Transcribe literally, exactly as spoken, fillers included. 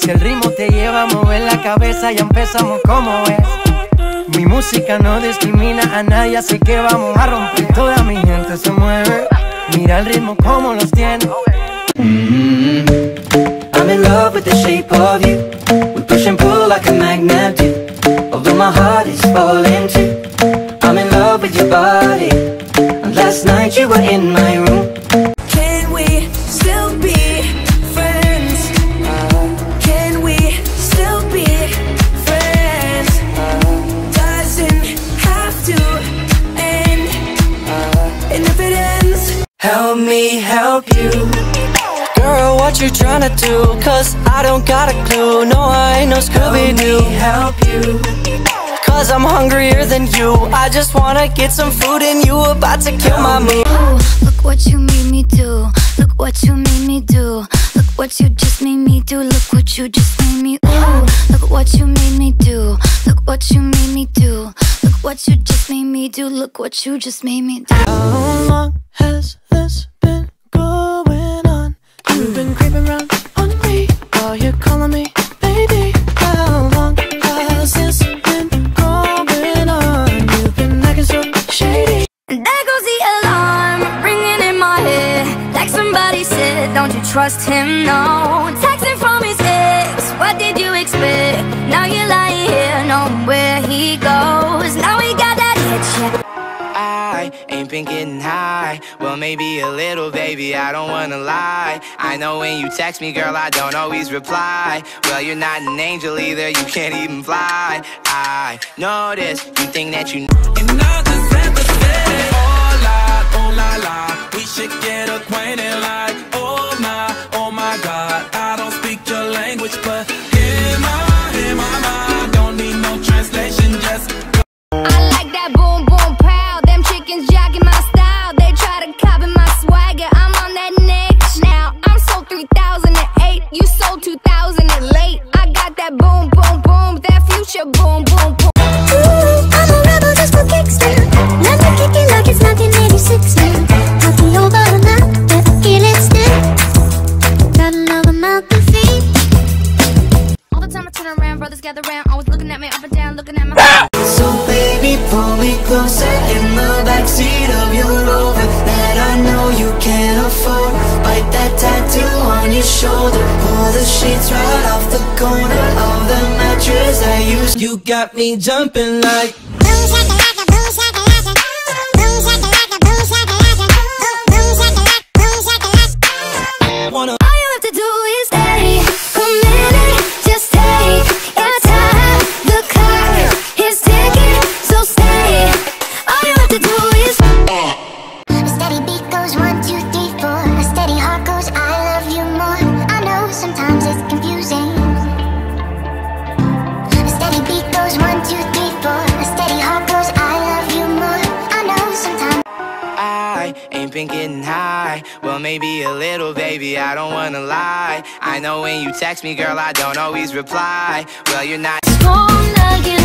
Si el ritmo te lleva a mover la cabeza, ya empezamos como es. Mi música no discrimina a nadie, así que vamos a romper. Toda mi gente se mueve, mira el ritmo como los tiene. Mm-hmm. I'm in love with the shape of you. We push and pull like a magnet do. Although my heart is falling too, I'm in love with your body. And last night you were in my room. Can we still be friends? Can we still be friends? Doesn't have to end. And if it ends, help me help you. Girl, what you tryna do? Cause I don't got a clue. No, I ain't no Scooby-Doo. Help you. Cause I'm hungrier than you. I just wanna get some food and you about to kill my mood. Oh, look what you made me do. Look what you made me do. Look what you just made me do. Look what you just made me do. Look what you made me do. Look what you made me do. Look what you just made me do. Look what you just made me do. How long has this been going on? You've been creeping around on me while you're calling me baby. How long has this been going on? You've been acting so shady. And there goes the alarm ringing in my head. Like somebody said, don't you trust him, no. Texting from his ex, what did you expect? Now you're lying here, knowing where he goes. Now we got that itch, yeah. I ain't been getting high, well maybe a little baby, I don't wanna lie. I know when you text me girl I don't always reply. Well you're not an angel either, you can't even fly. I know this, you think that you know. And I just had to say, oh la, oh la la, we should get acquainted like, oh my, oh my god. I don't speak your language but hear my, hear my mind. Don't need no translation, just I like that boom boom pow. Jogging my style, they try to copy my swagger. I'm on that next now. I'm sold three thousand eight, you sold two thousand late. I got that boom, boom, boom, that future boom, boom, boom. Ooh, I'm a rebel just for kicks now. Let me kick it like it's nineteen eighty-six now. I'll be over now, never get it still. Got another mouth to feed. All the time I turn around, brothers gather round. Always looking at me up and down, looking at my so baby, pull me closer in the backseat of your Rover that I know you can't afford. Bite that tattoo on your shoulder, pull the sheets right off the corner of the mattress I used. You got me jumping like boom shakalaka, boom shakalaka, boom shakalaka, boom shakalaka, boom shakalaka, boom shakalaka. Wanna all you have to do is stay a minute, just take your time. The car. Getting high, well maybe a little baby, I don't wanna lie. I know when you text me girl I don't always reply. Well you're not strong again.